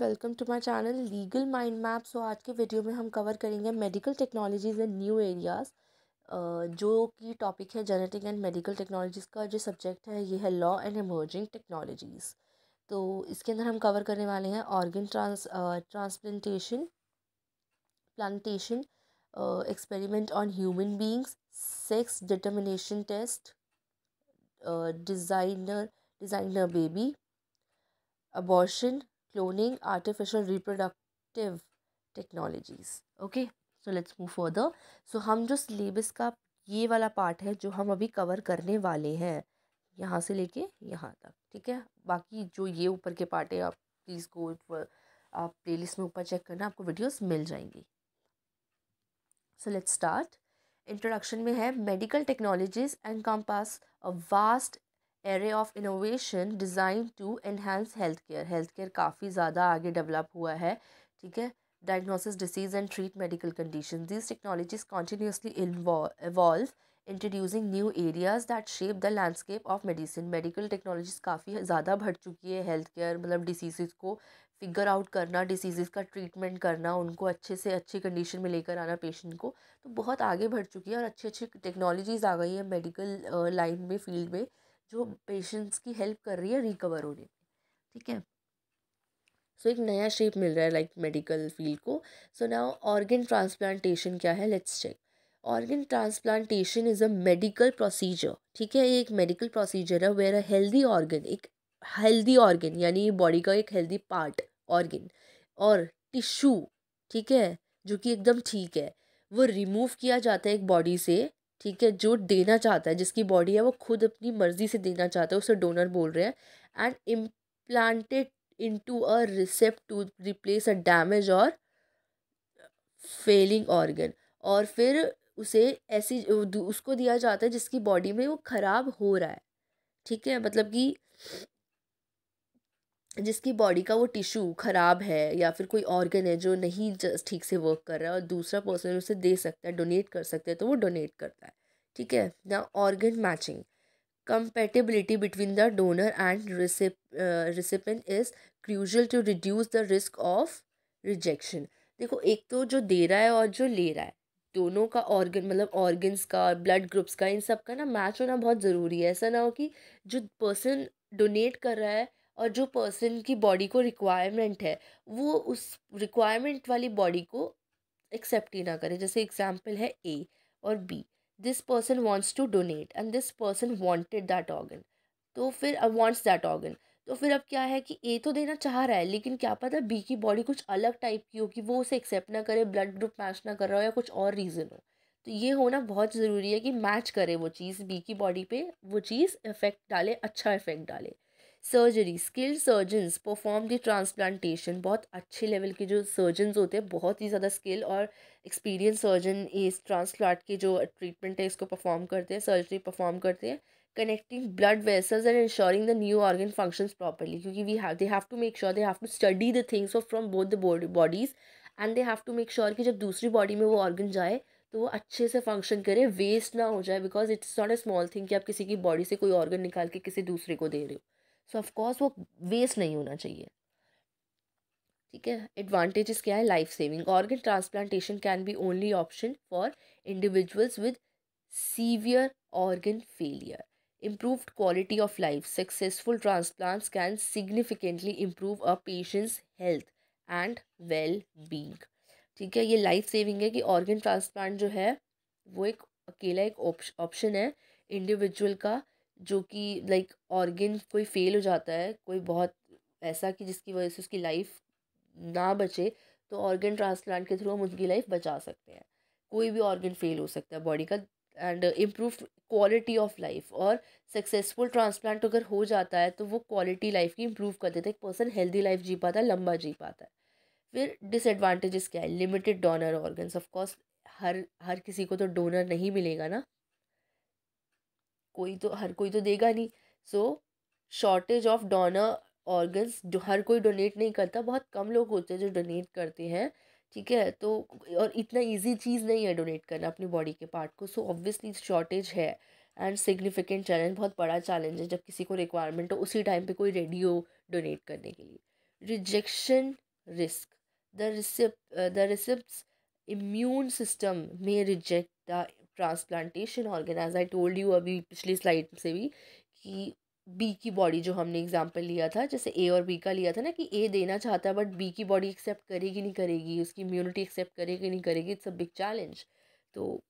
Welcome to my channel legal mind map. So आज के video में हम कवर करेंगे medical technologies and new areas, जो कि टॉपिक है जेनेटिक एंड मेडिकल टेक्नोलॉजीज़ का। जो सब्जेक्ट है ये है लॉ एंड इमर्जिंग टेक्नोलॉजीज़। तो इसके अंदर हम कवर करने वाले हैं organ transplantation, experiment on human beings, sex determination test, designer baby, abortion, cloning, artificial reproductive technologies. Okay, so let's move further. So हम जो syllabus का ये वाला part है जो हम अभी cover करने वाले हैं, यहाँ से लेके यहाँ तक, ठीक है। बाकी जो ये ऊपर के part है आप please go, आप playlist में ऊपर check करना, आपको videos मिल जाएंगी। So let's start. Introduction में है medical technologies encompass a vast array of innovation design to enhance health care. Health care काफ़ी ज़्यादा आगे डेवलप हुआ है, ठीक है। Diagnosis, disease and treat medical condition. These technologies continuously evolve, introducing new areas that shape the landscape of medicine. Medical technologies काफ़ी ज़्यादा बढ़ चुकी है। हेल्थ केयर मतलब डिसीज़ को फिगर आउट करना, डिसीज़ का ट्रीटमेंट करना, उनको अच्छे से अच्छी कंडीशन में लेकर आना पेशेंट को, तो बहुत आगे बढ़ चुकी है। और अच्छी अच्छी टेक्नोलॉजीज़ आ गई है मेडिकल लाइन में, फील्ड में, जो पेशेंट्स की हेल्प कर रही है रिकवर होने में, ठीक है। सो एक नया शेप मिल रहा है लाइक मेडिकल फील्ड को। सो नाउ ऑर्गन ट्रांसप्लांटेशन क्या है, let's check. Organ transplantation is a medical procedure, ठीक है। ये एक मेडिकल प्रोसीजर है वेयर अ हेल्दी ऑर्गन, एक हेल्दी ऑर्गन यानी बॉडी का एक हेल्दी पार्ट ऑर्गन और टिश्यू, ठीक है, जो कि एकदम ठीक है, वो रिमूव किया जाता है एक बॉडी से, ठीक है, जो देना चाहता है, जिसकी बॉडी है वो खुद अपनी मर्जी से देना चाहता है, उसे डोनर बोल रहे हैं। And implanted into a recipient to replace a damage or failing organ. और फिर उसे ऐसी उसको दिया जाता है जिसकी बॉडी में वो ख़राब हो रहा है, ठीक है, मतलब कि जिसकी बॉडी का वो टिश्यू ख़राब है या फिर कोई ऑर्गन है जो नहीं ठीक से वर्क कर रहा है, और दूसरा पर्सन उसे दे सकता है, डोनेट कर सकते हैं, तो वो डोनेट करता है, ठीक है ना। Organ matching, compatibility between the donor and recipient is crucial to reduce the risk of rejection. देखो, एक तो जो दे रहा है और जो ले रहा है, दोनों का ऑर्गन मतलब ऑर्गन्स का, ब्लड ग्रुप्स का, इन सब का ना मैच होना बहुत ज़रूरी है। ऐसा ना हो कि जो पर्सन डोनेट कर रहा है और जो पर्सन की बॉडी को रिक्वायरमेंट है वो उस रिक्वायरमेंट वाली बॉडी को एक्सेप्ट ही ना करे। जैसे एग्जांपल है ए और B, this person wants to donate and this person wanted that organ, तो फिर अब वांट्स दैट ऑर्गन, तो फिर अब क्या है कि ए तो देना चाह रहा है लेकिन क्या पता बी की बॉडी कुछ अलग टाइप की हो कि वो उसे एक्सेप्ट ना करे, ब्लड ग्रुप मैच ना कर रहा हो या कुछ और रीज़न हो। तो ये होना बहुत ज़रूरी है कि मैच करे वो चीज़, बी की बॉडी पर वो चीज़ इफेक्ट डाले, अच्छा इफेक्ट डाले। Surgery, skilled surgeons perform the transplantation. बहुत अच्छे लेवल के जो सर्जन्स होते हैं, बहुत ही ज़्यादा स्किल और एक्सपीरियंस सर्जन इस ट्रांसप्लांट के जो ट्रीटमेंट है इसको परफॉर्म करते हैं, सर्जरी परफॉर्म करते हैं। Connecting blood vessels and ensuring the new organ functions properly, क्योंकि they have to make sure, they have to study the things from both the bodies and they have to make sure कि जब दूसरी body में वो organ जाए तो वो अच्छे से फंक्शन करे, वेस्ट ना हो जाए, because it's not a small thing कि आप किसी की बॉडी से कोई ऑर्गन निकाल के किसी दूसरे को दे रहे हो। सो ऑफकोर्स वो वेस्ट नहीं होना चाहिए, ठीक है। एडवांटेजेस क्या है, life saving. Organ transplantation can be only option for individuals with severe organ failure. Improved quality of life, successful transplants can significantly improve a patient's health and well being, ठीक है। ये लाइफ सेविंग है कि organ transplant जो है वो एक अकेला एक ऑप्शन है इंडिविजुअल का, जो कि लाइक ऑर्गन कोई फेल हो जाता है, कोई बहुत ऐसा कि जिसकी वजह से उसकी लाइफ ना बचे, तो ऑर्गन ट्रांसप्लांट के थ्रू हम उसकी लाइफ बचा सकते हैं। कोई भी ऑर्गन फेल हो सकता है बॉडी का। And improve quality of life, और सक्सेसफुल ट्रांसप्लांट अगर हो जाता है तो वो क्वालिटी लाइफ की इम्प्रूव कर देता है, एक पर्सन हेल्दी लाइफ जी पाता है, लंबा जी पाता है। फिर डिसएडवांटेजेस क्या है, लिमिटेड डोनर ऑर्गन्स। ऑफकोर्स हर किसी को तो डोनर नहीं मिलेगा ना, हर कोई तो देगा नहीं। So shortage of donor organs, जो हर कोई डोनेट नहीं करता, बहुत कम लोग होते हैं जो डोनेट करते हैं, ठीक है। तो और इतना इजी चीज़ नहीं है डोनेट करना अपनी बॉडी के पार्ट को, सो ऑब्वियसली शॉर्टेज है एंड सिग्निफिकेंट चैलेंज, बहुत बड़ा चैलेंज है जब किसी को रिक्वायरमेंट हो उसी टाइम पे कोई रेडी हो डोनेट करने के लिए। Rejection risk. The recipient's immune system may reject the transplantation organ. As I told you अभी पिछली स्लाइड से भी कि बी की बॉडी जो हमने एग्जांपल लिया था, जैसे ए और बी का लिया था ना, कि ए देना चाहता है बट बी की बॉडी एक्सेप्ट करेगी नहीं करेगी, उसकी इम्यूनिटी एक्सेप्ट करेगी नहीं करेगी. It's a big challenge. तो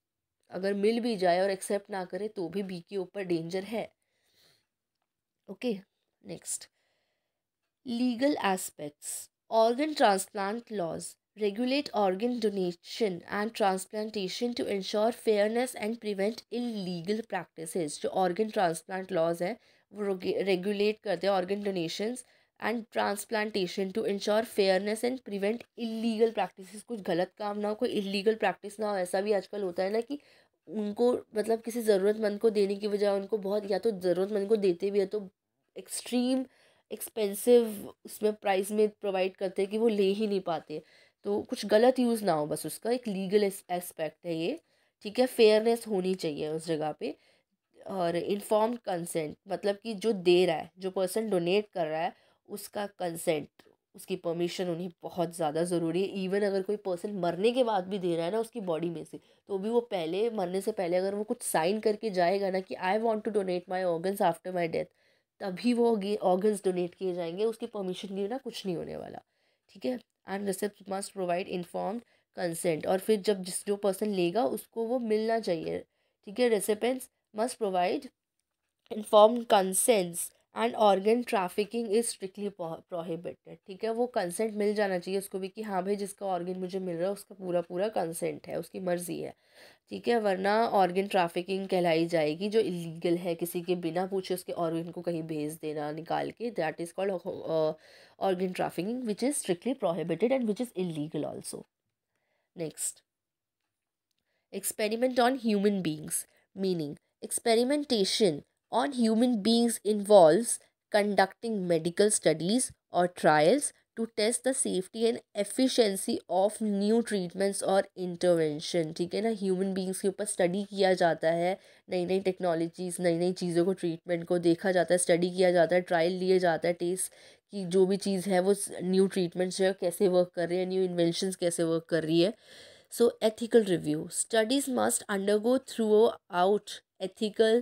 अगर मिल भी जाए और एक्सेप्ट ना करे तो भी बी के ऊपर डेंजर है. Okay, next, legal aspects. Organ transplant laws regulate organ donation and transplantation to ensure fairness and prevent illegal practices. जो organ transplant laws हैं वो regulate करते हैं organ donations and transplantation to ensure fairness and prevent illegal practices. कुछ गलत काम ना हो, कोई illegal practice ना हो. ऐसा भी आजकल होता है ना कि उनको मतलब किसी ज़रूरतमंद को देने की बजाय उनको बहुत, या तो ज़रूरतमंद को देते भी है तो एक्सट्रीम एक्सपेंसिव उसमें प्राइस में प्रोवाइड करते हैं कि वो ले ही नहीं पाते. तो कुछ गलत यूज़ ना हो, बस उसका एक लीगल एस्पेक्ट है ये. ठीक है, फेयरनेस होनी चाहिए उस जगह पे और इन्फॉर्म्ड कंसेंट, मतलब कि जो दे रहा है, जो पर्सन डोनेट कर रहा है उसका कंसेंट, उसकी परमिशन उन्हें बहुत ज़्यादा ज़रूरी है. इवन अगर कोई पर्सन मरने के बाद भी दे रहा है ना उसकी बॉडी में से, तो भी वो पहले मरने से पहले अगर वो कुछ साइन करके जाएगा ना कि I want to donate my organs after my death, तभी वो ऑर्गन्स डोनेट किए जाएंगे. उसकी परमिशन के बिना कुछ नहीं होने वाला. ठीक है, and recipient must provide informed consent. और फिर जब जिस जो पर्सन लेगा उसको वो मिलना चाहिए. ठीक है, recipients must provide informed consents and organ trafficking is strictly prohibited. ठीक है, वो कंसेंट मिल जाना चाहिए उसको भी कि हाँ भाई जिसका ऑर्गन मुझे मिल रहा है उसका पूरा पूरा कंसेंट है, उसकी मर्ज़ी है. ठीक है, वरना ऑर्गन ट्रैफिकिंग कहलाई जाएगी, जो इलीगल है. किसी के बिना पूछे उसके ऑर्गन को कहीं भेज देना निकाल के, that is called organ trafficking which is strictly prohibited and which is illegal also. Next, experiment on human beings. Meaning experimentation on human beings involves conducting medical studies or trials to test the safety and efficiency of new treatments or intervention. ठीक है ना, human beings के ऊपर study किया जाता है, नई नई technologies, नई नई चीज़ों को, treatment को देखा जाता है, study किया जाता है, trial लिए जाता है, taste कि जो भी चीज़ है वो new treatments जो है कैसे work कर रही है, new inventions कैसे work कर रही है. So ethical review. Studies must undergo throughout ethical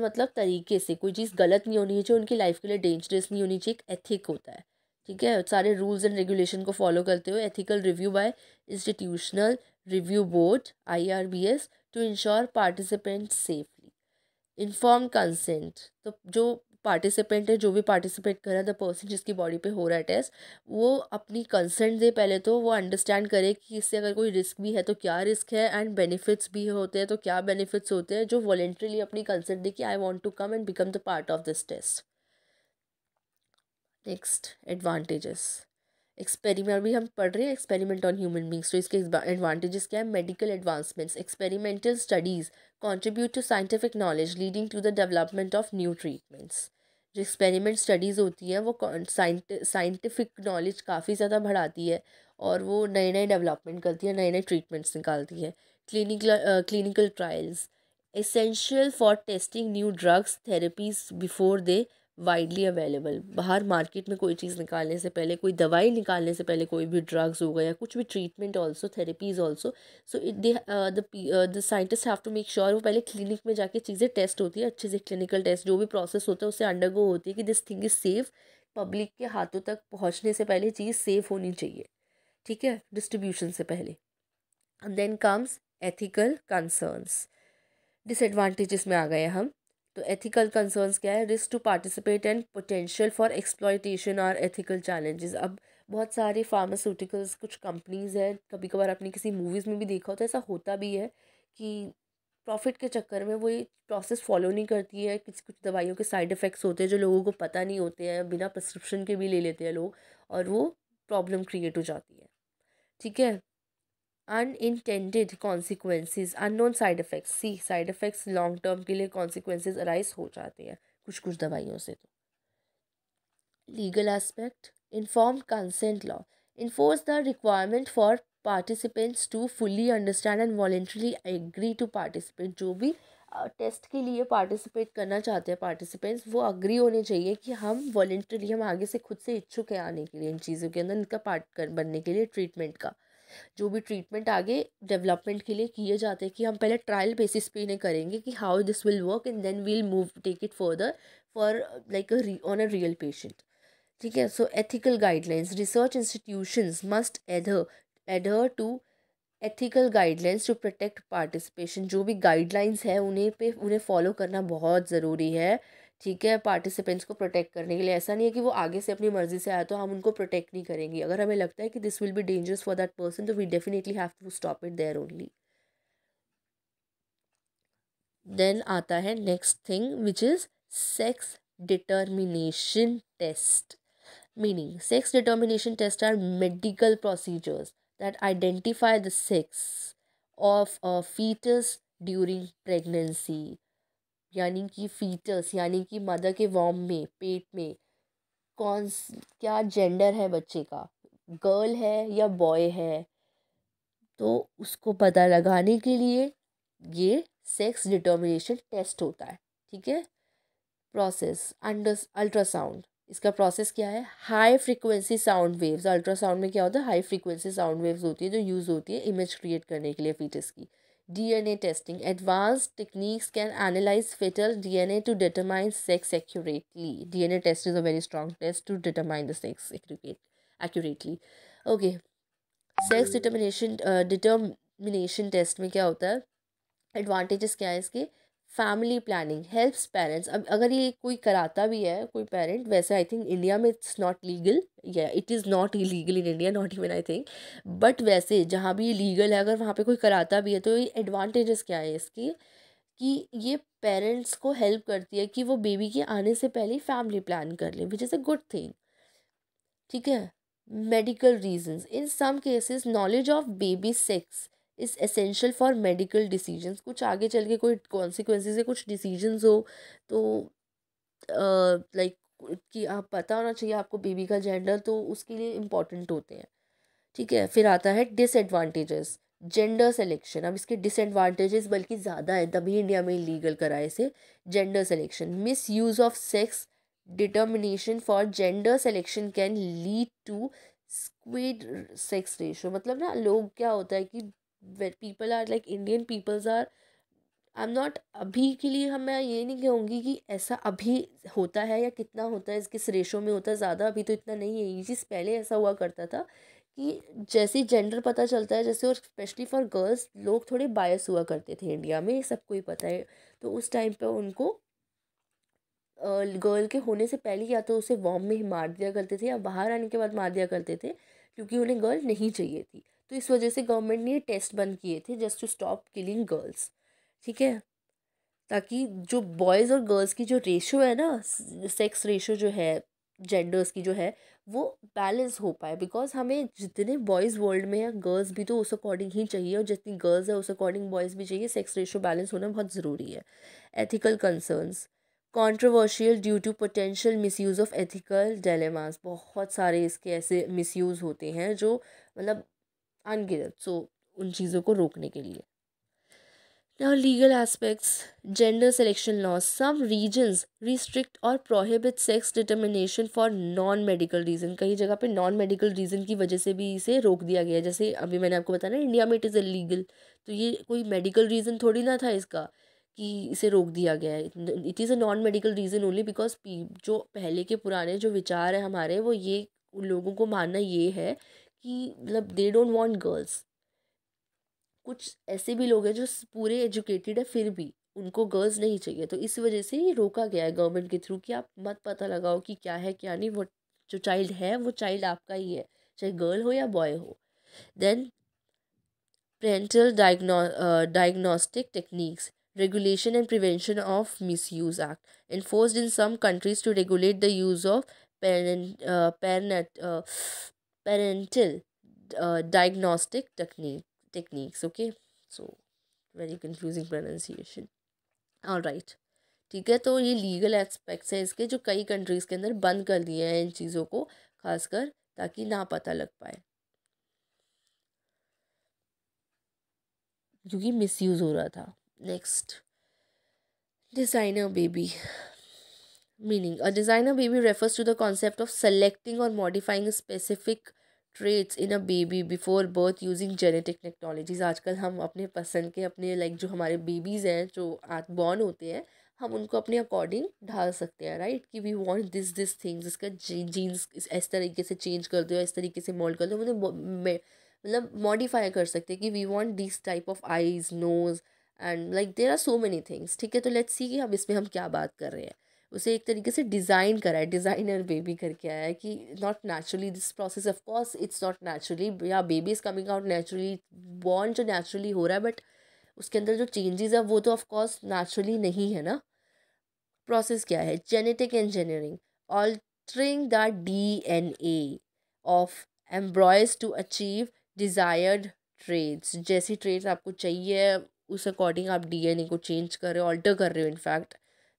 मतलब तरीके से, कोई चीज़ गलत नहीं होनी चाहिए, उनकी लाइफ के लिए डेंजरस नहीं होनी चाहिए. एक एथिक होता है, ठीक है, सारे रूल्स एंड रेगुलेशन को फॉलो करते हुए. Ethical review by institutional review board IRBS to ensure participant safely. Inform consent, तो जो पार्टिसिपेंट है, जो भी पार्टिसिपेट कर रहा है, द पर्सन जिसकी बॉडी पे हो रहा है टेस्ट, वो अपनी कंसेंट दे पहले, तो वो अंडरस्टैंड करे कि इससे अगर कोई रिस्क भी है तो क्या रिस्क है, एंड बेनिफिट्स भी होते हैं तो क्या बेनिफिट्स होते हैं. जो वॉलेंट्रीली अपनी कंसेंट दे कि I want to come and become the part of this test. Next, advantages. Experiment भी हम पढ़ रहे हैं, एक्सपेरिमेंट ऑन ह्यूमन बींग्स, तो इसके एडवांटेजेस क्या है. Medical advancements. Experimental studies contribute to scientific knowledge leading to the development of new treatments. जो एक्सपेरिमेंट स्टडीज़ होती हैं वो साइंटिफिक नॉलेज काफ़ी ज़्यादा बढ़ाती है और वो नए नए डेवलपमेंट करती है, नए नए ट्रीटमेंट्स निकालती है. Clinical trials essential for testing new drugs therapies before they widely available. बाहर मार्केट में कोई चीज़ निकालने से पहले, कोई दवाई निकालने से पहले, कोई भी ड्रग्स हो गया, कुछ भी treatment also, therapies also, so the scientist have to make sure वो पहले क्लिनिक में जाके चीज़ें टेस्ट होती है अच्छे से. क्लिनिकल टेस्ट जो भी प्रोसेस होता है उससे अंडरगो होती है कि this thing is safe. Public के हाथों तक पहुँचने से पहले चीज़ सेफ़ होनी चाहिए, ठीक है, डिस्ट्रीब्यूशन से पहले. And then comes ethical concerns. Disadvantages में आ गए हम, तो एथिकल कंसर्न्स क्या है. Risk to participate and potential for exploitation और एथिकल चैलेंजेस. अब बहुत सारे फार्मास्यूटिकल्स, कुछ कंपनीज़ हैं, कभी कभार आपने किसी मूवीज़ में भी देखा होता है, ऐसा होता भी है कि प्रॉफिट के चक्कर में वो ये प्रोसेस फॉलो नहीं करती है. कुछ दवाइयों के साइड इफ़ेक्ट्स होते हैं जो लोगों को पता नहीं होते हैं, बिना प्रिस्क्रिप्शन के भी ले लेते हैं लोग, और वो प्रॉब्लम क्रिएट हो जाती है. ठीक है, unintended consequences, unknown side effects. See side effects long term के लिए कॉन्सिक्वेंसेज अराइज हो जाते हैं कुछ कुछ दवाइयों से. तो legal aspect, informed consent law enforce the requirement for participants to fully understand and voluntarily agree to participate. जो भी टेस्ट के लिए पार्टिसिपेट करना चाहते हैं पार्टिसिपेंट्स, वो अग्री होने चाहिए कि हम वॉलेंटरली, हम आगे से खुद से इच्छुक हैं आने के लिए इन चीज़ों के अंदर, इनका पार्ट बनने के लिए। ट्रीटमेंट का जो भी ट्रीटमेंट आगे डेवलपमेंट के लिए किए जाते हैं कि हम पहले ट्रायल बेसिस पे इन्हें करेंगे कि how this will work and then we'll move take it further for like on a real patient. ठीक है। So ethical guidelines, research institutions must adhere to ethical guidelines to protect participation. जो भी guidelines है उन्हें follow करना बहुत ज़रूरी है। ठीक है। पार्टिसिपेंट्स को प्रोटेक्ट करने के लिए ऐसा नहीं है कि वो आगे से अपनी मर्ज़ी से आया तो हम उनको प्रोटेक्ट नहीं करेंगे। अगर हमें लगता है कि this will be dangerous for that person तो we definitely have to stop it there only. Then आता है next thing which is sex determination test. Meaning sex determination test are medical procedures that identify the sex of a fetus during pregnancy। यानी कि fetus यानी कि mother के warm में, पेट में क्या जेंडर है बच्चे का, गर्ल है या बॉय है, तो उसको पता लगाने के लिए ये सेक्स डिटर्मिनेशन टेस्ट होता है। ठीक है। Process ultrasound. इसका प्रोसेस क्या है? High frequency sound waves. Ultrasound में क्या होता है? हाई फ्रीक्वेंसी साउंड वेव्स होती है जो यूज़ होती है इमेज क्रिएट करने के लिए फीटस की। DNA testing. Advance techniques can analyse फेटल DNA to determine sex accurately. DNA test is a very strong test to determine the sex accurately. Okay. Sex determination test में क्या होता है? एडवांटेजेस क्या है इसके? Family planning helps parents. अब अगर ये कोई कराता भी है कोई पेरेंट, वैसे आई थिंक इंडिया में इट्स नॉट लीगल, या it is not illegal in India, not even I think, but वैसे जहाँ भी ये लीगल है अगर वहाँ पे कोई कराता भी है तो ये एडवांटेजेस क्या है इसकी कि ये पेरेंट्स को हेल्प करती है कि वो बेबी के आने से पहले ही फैमिली प्लान कर लें, which is a good thing. ठीक है। Medical reasons. In some cases knowledge of baby sex is essential for medical decisions. कुछ आगे चल के कोई कॉन्सिक्वेंसेज है, कुछ डिसीजंस हो तो लाइक कि आप पता होना चाहिए आपको बेबी का जेंडर, तो उसके लिए इम्पॉर्टेंट होते हैं। ठीक है। फिर आता है डिसएडवांटेजेस। Gender selection. अब इसके डिसएडवांटेजेस बल्कि ज़्यादा है तभी इंडिया में लीगल कराए इसे। Gender selection. Misuse of sex determination for gender selection can lead to skewed sex ratio. मतलब ना लोग क्या होता है कि people are like Indian peoples are I am not अभी के लिए हम मैं ये नहीं कहूँगी कि ऐसा अभी होता है या कितना होता है, किस रेशो में होता है ज़्यादा, अभी तो इतना नहीं है। ये चीज़ पहले ऐसा हुआ करता था कि जैसे जेंडर पता चलता है जैसे, और स्पेशली फॉर गर्ल्स लोग थोड़े बायस हुआ करते थे इंडिया में, ये सबको ही पता है, तो उस टाइम पर उनको गर्ल के होने से पहले या तो उसे वॉर्म में ही मार दिया करते थे या बाहर आने के बाद मार दिया करते थे क्योंकि उन्हें गर्ल नहीं चाहिए थी। तो इस वजह से गवर्नमेंट ने ये टेस्ट बंद किए थे just to stop killing girls. ठीक है। ताकि जो बॉयज़ और गर्ल्स की जो रेशो है ना, सेक्स रेशो जो है जेंडर्स की जो है, वो बैलेंस हो पाए, बिकॉज हमें जितने बॉयज़ वर्ल्ड में है गर्ल्स भी तो उस अकॉर्डिंग ही चाहिए, और जितनी गर्ल्स है उस अकॉर्डिंग बॉयज़ भी चाहिए। सेक्स रेशो बैलेंस होना बहुत ज़रूरी है। Ethical concerns. Controversial due to potential misuse of ethical dilemmas. बहुत सारे इसके ऐसे मिसयूज़ होते हैं जो मतलब अनगिनत, सो उन चीज़ों को रोकने के लिए। Now legal aspects. Gender selection laws. Some regions restrict और prohibit sex determination for non medical reason. कई जगह पे नॉन मेडिकल रीज़न की वजह से भी इसे रोक दिया गया है। जैसे अभी मैंने आपको बताया ना इंडिया में इट इज़ इलीगल, तो ये कोई मेडिकल रीज़न थोड़ी ना था इसका कि इसे रोक दिया गया है। It is a non medical reason only because जो पहले के पुराने जो विचार हैं हमारे, वो ये लोगों को मानना ये है कि मतलब दे डोंट वांट गर्ल्स। कुछ ऐसे भी लोग हैं जो पूरे एजुकेटेड है फिर भी उनको गर्ल्स नहीं चाहिए, तो इस वजह से ये रोका गया है गवर्नमेंट के थ्रू कि आप मत पता लगाओ कि क्या है क्या नहीं, वो जो चाइल्ड है वो चाइल्ड आपका ही है चाहे गर्ल हो या बॉय हो। Then parental diagnostic techniques. Regulation and prevention of misuse act enforced in some countries to regulate the use of parental diagnostic techniques. Okay, so very confusing pronunciation. All right. ठीक है। तो ये legal aspects हैं इसके जो कई countries के अंदर बंद कर दिए हैं इन चीज़ों को, खासकर ताकि ना पता लग पाए क्योंकि मिसयूज़ हो रहा था। Next Designer baby. Meaning, a designer baby refers to the concept of selecting or modifying specific traits in a baby before birth using genetic technologies. आजकल हम अपने पसंद के अपने जो हमारे बेबीज़ हैं जो बॉर्न होते हैं हम उनको अपने अकॉर्डिंग ढाल सकते हैं राइट कि वी वांट दिस थिंग्स, इसका जीन्स इस तरीके से चेंज कर दो, इस तरीके से मोल्ड कर दो, मतलब मॉडिफाई कर सकते हैं कि we want this type of eyes, nose and there are so many things. ठीक है, तो लेट्स सी कि अब इसमें हम क्या बात कर रहे हैं. उसे एक तरीके से डिज़ाइन करा है, डिज़ाइनर बेबी करके आया है कि not naturally this process, of course it's not naturally, या baby is coming out naturally, born जो नेचुरली हो रहा है बट उसके अंदर जो चेंजेस है वो तो ऑफ कोर्स नेचुरली नहीं है ना. प्रोसेस क्या है? Genetic engineering, altering the DNA of embryos to achieve desired traits. जैसी ट्रेड्स आपको चाहिए उस अकॉर्डिंग आप DNA को चेंज कर रहे हो, ऑल्टर कर रहे हो, in fact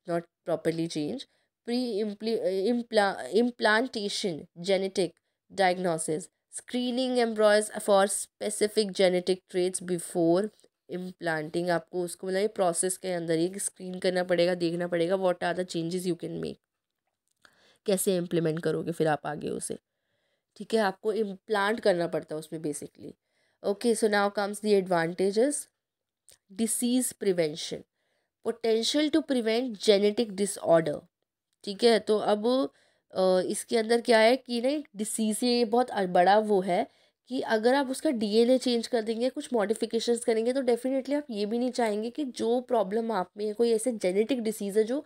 not properly change. Pre-implantation genetic diagnosis, screening embryos for specific genetic traits before implanting. आपको उसको प्रोसेस के अंदर ही स्क्रीन करना पड़ेगा, देखना पड़ेगा what are the changes you can make, कैसे इम्प्लीमेंट करोगे फिर आप आगे उसे. ठीक है, आपको इम्प्लांट करना पड़ता है उसमें basically. Okay, so now comes the advantages. Disease prevention, potential to prevent genetic disorder. ठीक है, तो अब इसके अंदर क्या है कि ना डिसीज़ ये बहुत बड़ा वो है कि अगर आप उसका DNA चेंज कर देंगे, कुछ मॉडिफिकेशंस करेंगे तो डेफिनेटली आप ये भी नहीं चाहेंगे कि जो प्रॉब्लम आप में है कोई ऐसे जेनेटिक डिसीज़ है जो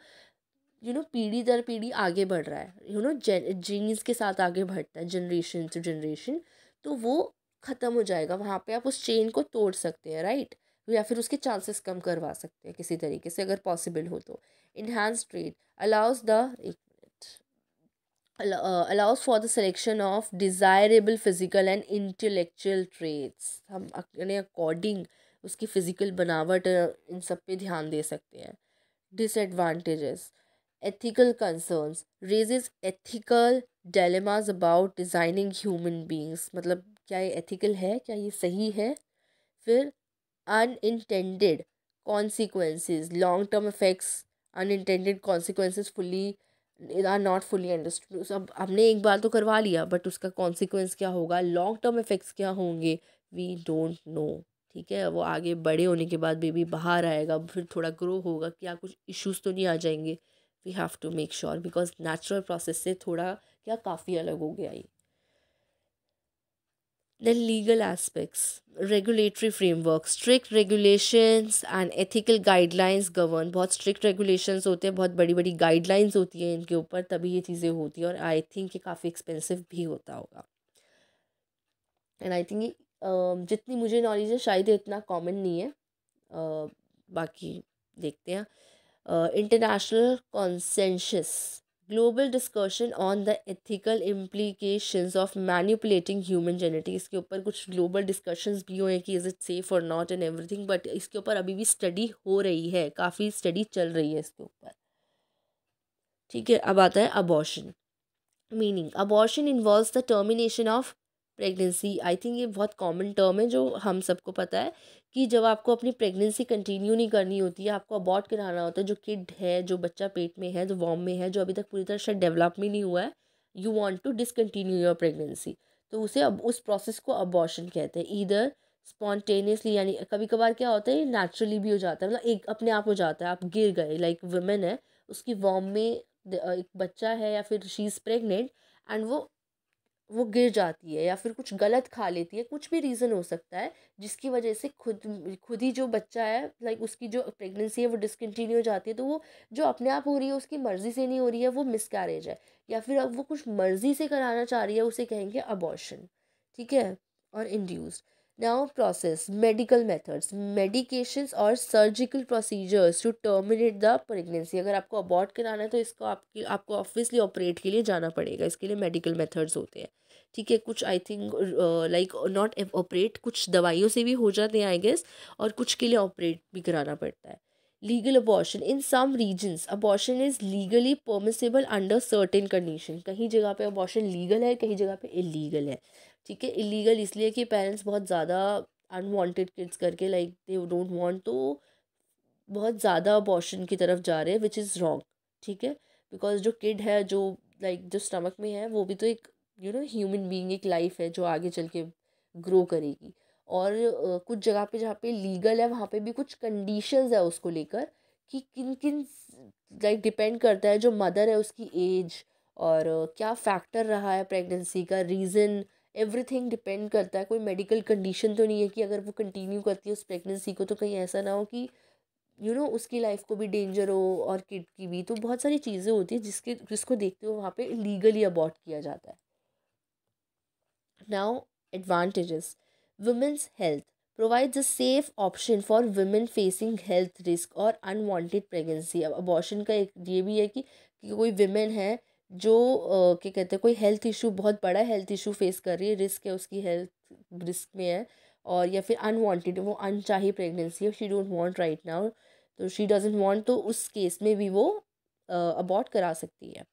पीढ़ी दर पीढ़ी आगे बढ़ रहा है, जीन्स के साथ आगे बढ़ता है जनरेशन टू जनरेशन, तो वो ख़त्म हो जाएगा. वहाँ पर आप उस चेन को तोड़ सकते हैं राइट, या फिर उसके चांसेस कम करवा सकते हैं किसी तरीके से अगर पॉसिबल हो तो. Enhance trait allows for the selection of desirable physical and intellectual traits. हम अपने अकॉर्डिंग उसकी फिजिकल बनावट इन सब पे ध्यान दे सकते हैं. Disadvantages, ethical concerns, raises ethical dilemmas about designing human beings. मतलब क्या ये एथिकल है, क्या ये सही है? फिर unintended consequences, long term effects, unintended consequences are not fully understood. अब हमने एक बार तो करवा लिया बट उसका consequence क्या होगा, long term effects क्या होंगे, we don't know. ठीक है, वो आगे बड़े होने के बाद बेबी बाहर आएगा, फिर थोड़ा ग्रो होगा, क्या कुछ इश्यूज़ तो नहीं आ जाएंगे. we have to make sure because natural process से थोड़ा क्या काफ़ी अलग हो गया ये. The legal aspects, regulatory framework, strict regulations and ethical guidelines govern. बहुत strict regulations होते हैं, बहुत बड़ी बड़ी guidelines होती हैं इनके ऊपर, तभी ये चीज़ें होती हैं और I think ये काफ़ी expensive भी होता होगा. And I think जितनी मुझे knowledge है शायद इतना common नहीं है, बाकी देखते हैं. International consensus, global discussion on the ethical implications of manipulating human genetics. इसके ऊपर कुछ ग्लोबल डिस्कशंस भी हुए हैं कि इज़ इट सेफ और नॉट एंड एवरीथिंग, बट इसके ऊपर अभी भी स्टडी हो रही है, काफ़ी स्टडी चल रही है इसके ऊपर. ठीक है, अब आता है abortion. Meaning, abortion involves the termination of pregnancy. I think ये बहुत कॉमन टर्म है जो हम सबको पता है कि जब आपको अपनी प्रेगनेंसी कंटिन्यू नहीं करनी होती है, आपको अबॉर्ट कराना होता है, जो किड है, जो बच्चा पेट में है, जो वॉर्म में है, जो अभी तक पूरी तरह से डेवलप में नहीं हुआ है, you want to discontinue your pregnancy, तो उसे अब उस प्रोसेस को अबॉर्शन कहते हैं. ईदर स्पॉन्टेनियसली, यानी कभी कभार क्या होता है नेचुरली भी हो जाता है, एक अपने आप हो जाता है, आप गिर गए, वुमेन है उसकी वॉर्म में एक बच्चा है या फिर शी इज़ प्रेगनेंट एंड वो गिर जाती है या फिर कुछ गलत खा लेती है, कुछ भी रीज़न हो सकता है जिसकी वजह से खुद ही जो बच्चा है उसकी जो प्रेगनेंसी है वो डिसकंटिन्यू हो जाती है. तो वो जो अपने आप हो रही है उसकी मर्ज़ी से नहीं हो रही है, वो मिसकैरेज है, या फिर अब वो कुछ मर्ज़ी से कराना चाह रही है, उसे कहेंगे अबॉर्शन. ठीक है, और induced. Now process, medical methods, medications और surgical procedures to terminate the pregnancy. अगर आपको अबॉर्ट कराना है तो इसको आपको ऑब्वियसली ऑपरेट के लिए जाना पड़ेगा, इसके लिए मेडिकल मेथड्स होते हैं. ठीक है, कुछ आई थिंक नॉट ऑपरेट, कुछ दवाइयों से भी हो जाते हैं आई गेस, और कुछ के लिए ऑपरेट भी कराना पड़ता है. Legal abortion, in some regions abortion is legally permissible under certain condition. कहीं जगह पे अबॉर्शन लीगल है, कहीं जगह पे इलीगल है. ठीक है, इलीगल इसलिए कि पेरेंट्स बहुत ज़्यादा अनवांटेड किड्स करके दे डोंट वांट टू बहुत ज़्यादा अबॉर्शन की तरफ जा रहे हैं, विच इज़ रॉन्ग, ठीक है। बिकॉज जो किड है, जो जो स्टमक में है, वो भी तो एक ह्यूमन बीइंग, एक लाइफ है जो आगे चल के ग्रो करेगी। और कुछ जगह पे जहाँ पे लीगल है वहाँ पे भी कुछ कंडीशंस है उसको लेकर कि किन किन डिपेंड करता है जो मदर है उसकी एज और क्या फैक्टर रहा है प्रेगनेंसी का, रीज़न, एवरीथिंग डिपेंड करता है। कोई मेडिकल कंडीशन तो नहीं है कि अगर वो कंटिन्यू करती है उस प्रेगनेंसी को तो कहीं ऐसा ना हो कि उसकी लाइफ को भी डेंजर हो और किड की भी। तो बहुत सारी चीज़ें होती है जिसको देखते हुए वहाँ पे लीगली अबॉर्ट किया जाता है। Now advantages, women's health provides a safe option for women facing health risk और अनवांटेड प्रेगनेंसी। अब अबॉर्शन का एक ये भी है कि कोई वुमेन है जो क्या कहते हैं, कोई हेल्थ इशू, बहुत बड़ा हेल्थ इशू फेस कर रही है, रिस्क है, उसकी हेल्थ रिस्क में है, और या फिर अनवांटेड, वो अनचाही प्रेगनेंसी है, she don't want right now, तो शी डजंट वांट, तो उस केस में भी वो अबॉर्ट करा सकती है।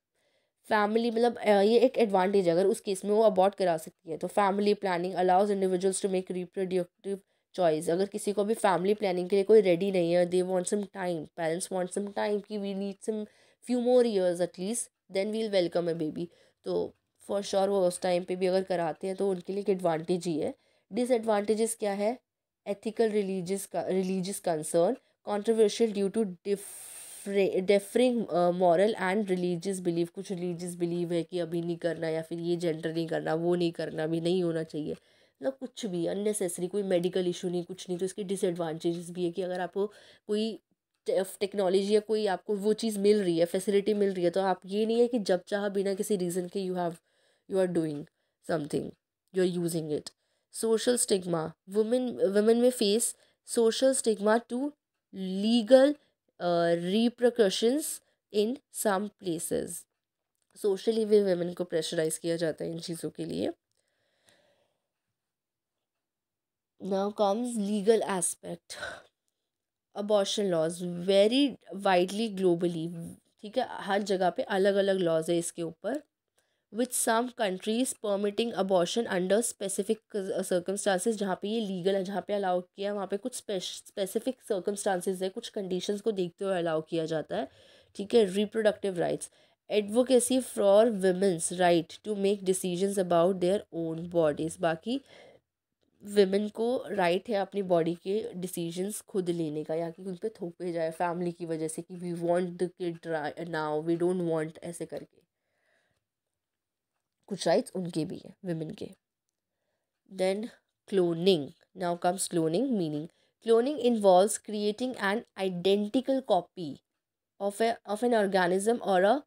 फैमिली, मतलब ये एक एडवांटेज है, अगर उस केस में वो अबॉर्ट करा सकती है। तो family planning allows individuals to make reproductive choice. अगर किसी को भी फैमिली प्लानिंग के लिए कोई रेडी नहीं है, they want some time, parents want some time कि we need some few more years at least then we'll welcome a baby, तो फॉर श्योर वो उस टाइम पे भी अगर कराते हैं तो उनके लिए एक एडवांटेज ही है। डिसएडवांटेजेस क्या है? Ethical religious concern, controversial due to differing moral and religious believe. कुछ रिलीजियस बिलीव है कि अभी नहीं करना, या फिर ये जेंडर नहीं करना, वो नहीं करना, अभी नहीं होना चाहिए, मतलब कुछ भी अननेसेसरी, कोई मेडिकल इशू नहीं, कुछ नहीं। तो इसके डिसएडवांटेजेस भी है कि अगर आपको कोई टेक्नोलॉजी या कोई आपको वो चीज़ मिल रही है, फैसिलिटी मिल रही है, तो आप ये नहीं है कि जब चाह बिना किसी रीज़न के you are doing something, you are using it. Social stigma, women में face social stigma to legal repercussions in some places. Socially भी वुमेन को प्रेशराइज किया जाता है इन चीज़ों के लिए। Now comes legal aspect, abortion laws very widely globally, ठीक है, हर जगह पे अलग अलग लॉज है इसके ऊपर, which some countries permitting abortion under specific circumstances. जहाँ पे ये लीगल है, जहाँ पे अलाउ किया है, वहाँ पे कुछ स्पेसिफिक सर्कमस्टांसिस है, कुछ कंडीशंस को देखते हुए अलाउ किया जाता है, ठीक है। Reproductive rights, advocacy for women's right to make decisions about their own bodies. बाकी वुमेन को राइट है अपनी बॉडी के डिसीजंस खुद लेने का, या कि उन पर थोपे जाए फैमिली की वजह से कि we want the kid now, we don't want, ऐसे करके कुछ राइट्स उनके भी हैं वुमेन के। Then cloning, now comes cloning meaning. Cloning involves creating an identical copy of an organism और a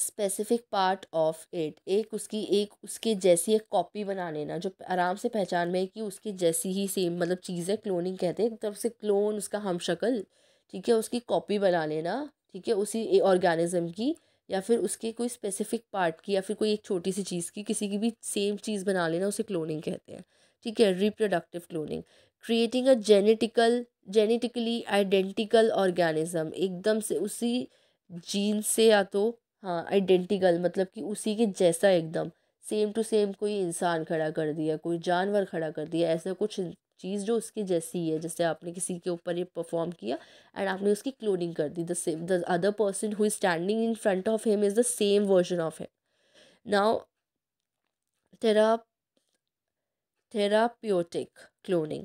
specific part of it. एक उसके जैसी एक कॉपी बना लेना जो आराम से पहचान में है कि उसके जैसी ही सेम मतलब चीज़ है, क्लोनिंग कहते हैं। एक तरफ से क्लोन, उसका हमशक्ल, ठीक है, उसकी कॉपी बना लेना, ठीक है, उसी ऑर्गेनिज्म की या फिर उसके कोई स्पेसिफिक पार्ट की या फिर कोई एक छोटी सी चीज़ की, किसी की भी सेम चीज़ बना लेना, उसे क्लोनिंग कहते हैं, ठीक है। Reproductive cloning, creating a genetically identical organism, एकदम से उसी जीन से, या तो हाँ आइडेंटिकल मतलब कि उसी के जैसा एकदम सेम टू सेम, कोई इंसान खड़ा कर दिया, कोई जानवर खड़ा कर दिया, ऐसा कुछ चीज़ जो उसके जैसी है। जैसे आपने किसी के ऊपर ये परफॉर्म किया एंड आपने उसकी क्लोनिंग कर दी, the other person who is standing in front of him is the same version of him. Now therapeutic cloning,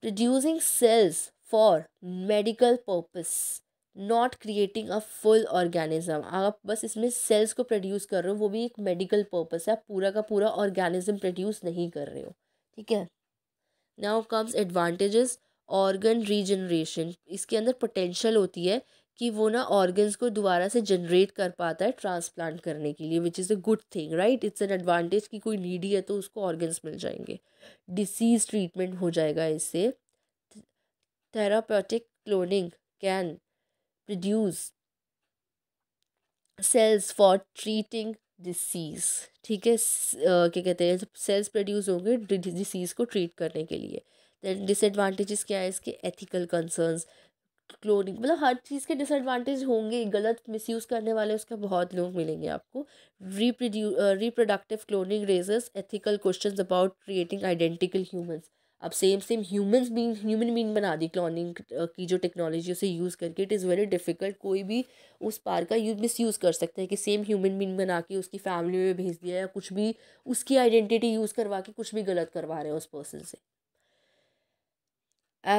producing cells for medical purpose, not creating a full organism. आप बस इसमें sales को produce कर रहे हो, वो भी एक मेडिकल पर्पस है, आप पूरा का पूरा ऑर्गेनिज्म प्रोड्यूस नहीं कर रहे हो, ठीक है। Now comes advantages, organ regeneration, इसके अंदर पोटेंशियल होती है कि वो ना ऑर्गन्स को दोबारा से जनरेट कर पाता है ट्रांसप्लांट करने के लिए, which is a good thing right, it's an advantage कि कोई नीडी है तो उसको ऑर्गन्स मिल जाएंगे। डिसीज ट्रीटमेंट हो जाएगा इससे। Therapeutic cloning can produce cells for treating disease, ठीक है, क्या कहते हैं, सेल्स प्रोड्यूस होंगे डिसीज़ को ट्रीट करने के लिए। दैन डिसएडवांटेजेस क्या है इसके? एथिकल कंसर्न्स, क्लोनिंग, मतलब हर चीज़ के डिसएडवांटेज होंगे, गलत मिसयूज़ करने वाले उसका बहुत लोग मिलेंगे आपको। Reproductive cloning raises ethical questions about creating identical humans. अब सेम ह्यूमन बींग बना दी क्लोनिंग की जो टेक्नोलॉजी उसे यूज़ करके। इट इज़ वेरी डिफिकल्ट, कोई भी उस पार का मिसयूज़ कर सकता है कि सेम ह्यूमन बींग बना के उसकी फैमिली में भेज दिया या कुछ भी उसकी आइडेंटिटी यूज़ करवा के कुछ भी गलत करवा रहे हैं उस पर्सन से।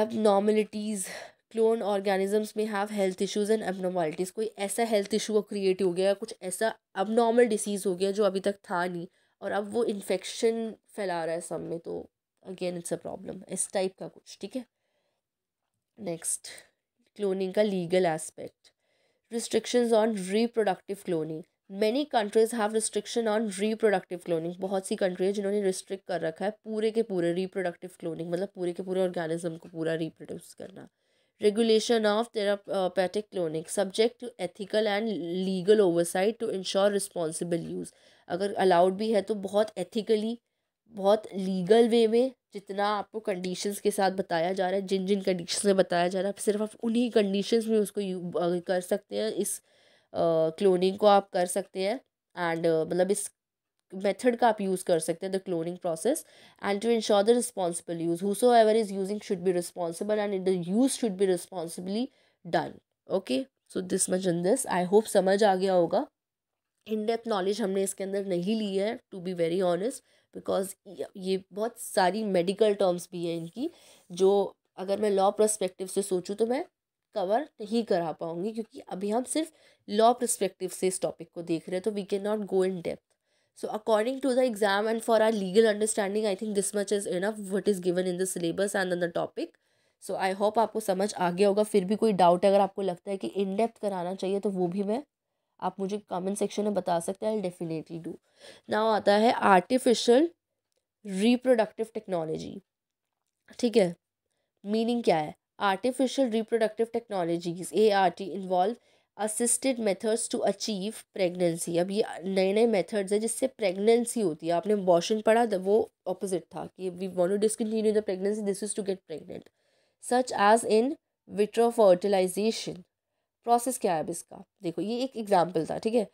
एबनॉर्मलिटीज़, क्लोन ऑर्गेनिजम्स में have health issues and abnormalities, कोई ऐसा हेल्थ इशू क्रिएट हो गया, कुछ ऐसा एबनॉर्मल डिसीज़ हो गया जो अभी तक था नहीं और अब वो इन्फेक्शन फैला रहा है सब में, तो अगेन इट्स अ प्रॉब्लम, इस टाइप का कुछ। ठीक है, नेक्स्ट क्लोनिंग का legal aspect, restrictions on reproductive cloning. Many countries have restriction on reproductive cloning, बहुत सी कंट्री है जिन्होंने रिस्ट्रिक्ट कर रखा है पूरे के पूरे रिप्रोडक्टिव क्लोनिंग, मतलब पूरे के पूरे ऑर्गेनिज्म को पूरा रिप्रोड्यूस करना। Regulation of therapeutic cloning subject to ethical and legal oversight to ensure responsible use, अगर अलाउड भी है तो बहुत एथिकली, बहुत लीगल वे में, जितना आपको कंडीशंस के साथ बताया जा रहा है, जिन जिन कंडीशंस में बताया जा रहा है, आप सिर्फ आप उन्हीं कंडीशंस में उसको कर सकते हैं, इस क्लोनिंग को आप कर सकते हैं एंड मतलब इस मेथड का आप यूज़ कर सकते हैं, the cloning process. And to ensure the responsible use, whosoever is using should be responsible and the use should be responsibly done. Okay, so this much in this, I hope समझ आ गया होगा। In depth knowledge हमने इसके अंदर नहीं ली है to be very honest, because ये बहुत सारी मेडिकल टर्म्स भी हैं इनकी, जो अगर मैं लॉ प्रस्पेक्टिव से सोचूं तो मैं कवर नहीं करा पाऊँगी, क्योंकि अभी हम सिर्फ लॉ प्रस्पेक्टिव से इस टॉपिक को देख रहे हैं, तो we can not go in depth. So according to the exam and for our legal understanding, I think this much is enough what is given in the syllabus and in the topic. So I hope आपको समझ आ गया होगा। फिर भी कोई doubt अगर आपको लगता है कि इन डेप्थ कराना चाहिए तो वो भी मैं आप मुझे कमेंट सेक्शन में बता सकते हैं, आई डेफिनेटली डू। नाउ आता है आर्टिफिशियल रिप्रोडक्टिव टेक्नोलॉजी। ठीक है, मीनिंग क्या है? Artificial reproductive technologies ART involve assisted methods to achieve pregnancy. अब ये नए नए मेथड्स हैं जिससे प्रेगनेंसी होती है। आपने अबॉर्शन पढ़ा था, वो ऑपोजिट था कि we want to discontinue the pregnancy, this is to get pregnant. Such as in vitro fertilization, process क्या है अब इसका? देखो, ये एक एग्जाम्पल था, ठीक है,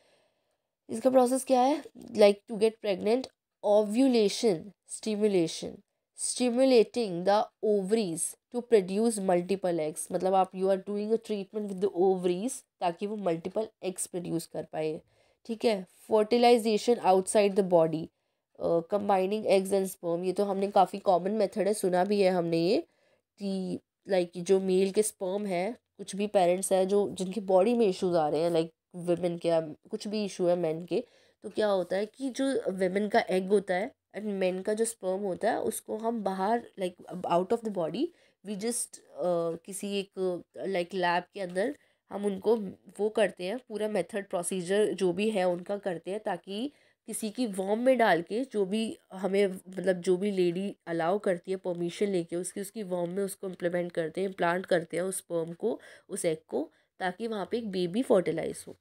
इसका प्रोसेस क्या है? Like to get pregnant. Ovulation stimulation, stimulating the ovaries to produce multiple eggs, मतलब आप you are doing a treatment with the ovaries ताकि वो मल्टीपल एग्स प्रोड्यूस कर पाए। ठीक है, fertilization outside the body, combining eggs and sperm, ये तो हमने काफ़ी कॉमन मेथड है, सुना भी है हमने ये कि लाइक जो मेल के स्पर्म है, कुछ भी पेरेंट्स हैं जो जिनकी बॉडी में इश्यूज़ आ रहे हैं, लाइक वुमेन के कुछ भी इशू है मेन के, तो क्या होता है कि जो वुमेन का एग होता है एंड मेन का जो स्पर्म होता है उसको हम बाहर like out of the body we just किसी एक लाइक लैब के अंदर हम उनको वो करते हैं, पूरा मेथड प्रोसीजर जो भी है उनका करते हैं, ताकि किसी की वॉर्म में डाल के जो भी हमें मतलब जो भी लेडी अलाउ करती है परमिशन लेके उसकी वॉर्म में उसको इम्प्लीमेंट करते हैं, इम्प्लांट करते हैं उस स्पर्म को, उस एग को, ताकि वहाँ पे एक बेबी फर्टिलाइज हो।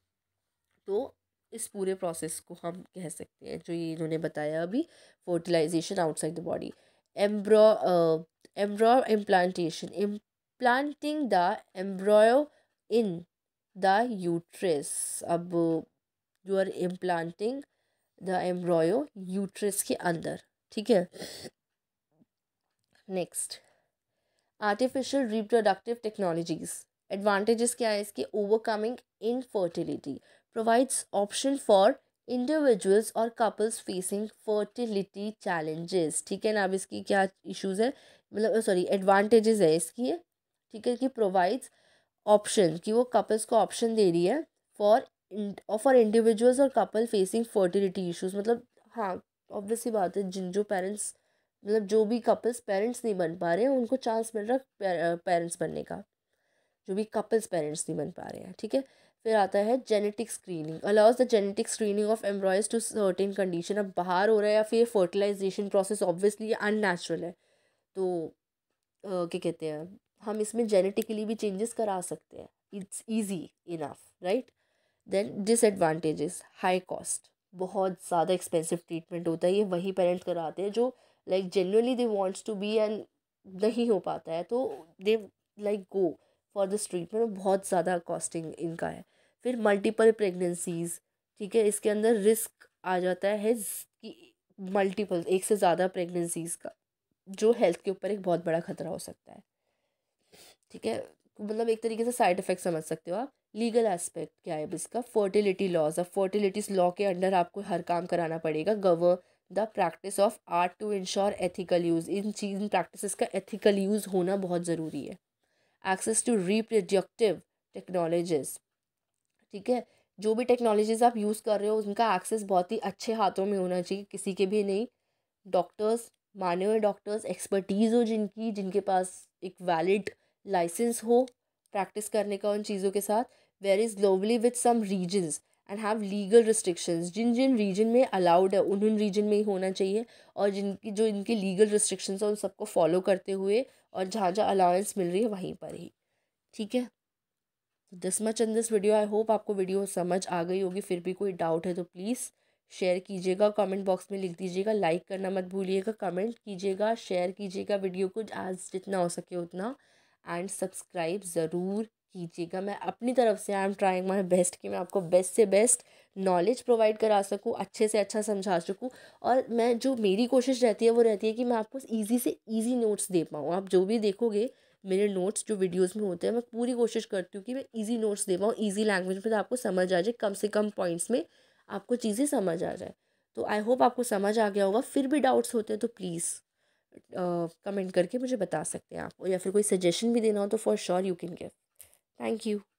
तो इस पूरे प्रोसेस को हम कह सकते हैं जो ये इन्होंने बताया अभी, fertilization outside the body. Embryo implantation, implanting the embryo in the uterus, अब you are implanting the embryo uterus के अंदर। ठीक है, next artificial reproductive technologies, advantages क्या है इसके? Overcoming infertility, provides option for individuals और कपल्स फेसिंग फर्टिलिटी चैलेंजेस। ठीक है ना, अब इसकी क्या इश्यूज़ है, मतलब सॉरी एडवांटेजेस है इसकी, ठीक है, कि प्रोवाइड्स ऑप्शन, कि वो कपल्स को ऑप्शन दे रही है फॉर इंडिविजुअल्स और कपल फेसिंग फर्टिलिटी इश्यूज़, मतलब हाँ ऑब्वियस सी बात है, जो पेरेंट्स मतलब जो भी कपल्स पेरेंट्स नहीं बन पा रहे हैं उनको चांस मिल रहा है पेरेंट्स बनने का, जो भी कपल्स पेरेंट्स नहीं बन पा रहे हैं। ठीक है, फिर आता है genetic screening, allows the genetic screening of embryos to certain condition, अब बाहर हो रहा है या फिर फर्टिलाइजेशन प्रोसेस ऑब्वियसली अननेचुरल है, तो क्या कहते हैं हम इसमें जेनेटिकली भी चेंजेस करा सकते हैं, it's easy enough right. Then disadvantages, high cost, बहुत ज़्यादा एक्सपेंसिव ट्रीटमेंट होता है, ये वही पेरेंट्स कराते हैं जो like genuinely they wants to be and नहीं हो पाता है, तो they like go for this treatment, बहुत ज़्यादा कॉस्टिंग इनका है। फिर मल्टीपल प्रेगनेंसीज, ठीक है, इसके अंदर रिस्क आ जाता है कि मल्टीपल एक से ज़्यादा प्रेगनेंसीज का, जो हेल्थ के ऊपर एक बहुत बड़ा खतरा हो सकता है। ठीक है, मतलब एक तरीके से साइड इफेक्ट समझ सकते हो आप। लीगल एस्पेक्ट क्या है इसका? Fertility laws. अब फर्टिलिटी लॉ के अंडर आपको हर काम कराना पड़ेगा। Govern the practice of ART to ensure ethical use. इन प्रैक्टिसेस का एथिकल यूज़ होना बहुत ज़रूरी है। Access to reproductive technologies. ठीक है, जो भी टेक्नोलॉजीज आप यूज़ कर रहे हो उनका एक्सेस बहुत ही अच्छे हाथों में होना चाहिए, किसी के भी नहीं। डॉक्टर्स, माने हुए डॉक्टर्स, एक्सपर्टीज़ हो जिनकी, जिनके पास एक वैलिड लाइसेंस हो प्रैक्टिस करने का उन चीज़ों के साथ। Varies globally with some regions and have legal restrictions. जिन जिन रीजन में अलाउड है उन रीजन में ही होना चाहिए, और जिनकी जो इनके लीगल रिस्ट्रिक्शंस हैं उन सबको फॉलो करते हुए, और जहाँ जहाँ अलाउंस मिल रही है वहीं पर ही। ठीक है, this much in this video. I hope आपको वीडियो समझ आ गई होगी। फिर भी कोई डाउट है तो प्लीज़ शेयर कीजिएगा, कमेंट बॉक्स में लिख दीजिएगा। लाइक करना मत भूलिएगा, कमेंट कीजिएगा, शेयर कीजिएगा वीडियो को आज जितना हो सके उतना, एंड सब्सक्राइब ज़रूर कीजिएगा। मैं अपनी तरफ से I am trying my best कि मैं आपको बेस्ट से बेस्ट नॉलेज प्रोवाइड करा सकूँ, अच्छे से अच्छा समझा सकूँ। और मैं जो मेरी कोशिश रहती है वो रहती है कि मैं आपको ईजी से ईजी नोट्स दे पाऊँ। आप जो भी देखोगे मेरे नोट्स जो वीडियोस में होते हैं, मैं पूरी कोशिश करती हूँ कि मैं ईजी नोट्स दे पाऊँ, ईजी लैंग्वेज में, तो आपको समझ आ जाए, कम से कम पॉइंट्स में आपको चीज़ें समझ आ जाए। तो आई होप आपको समझ आ गया होगा। फिर भी डाउट्स होते हैं तो प्लीज़ कमेंट करके मुझे बता सकते हैं आप, या फिर कोई सजेशन भी देना हो तो for sure you can give. Thank you.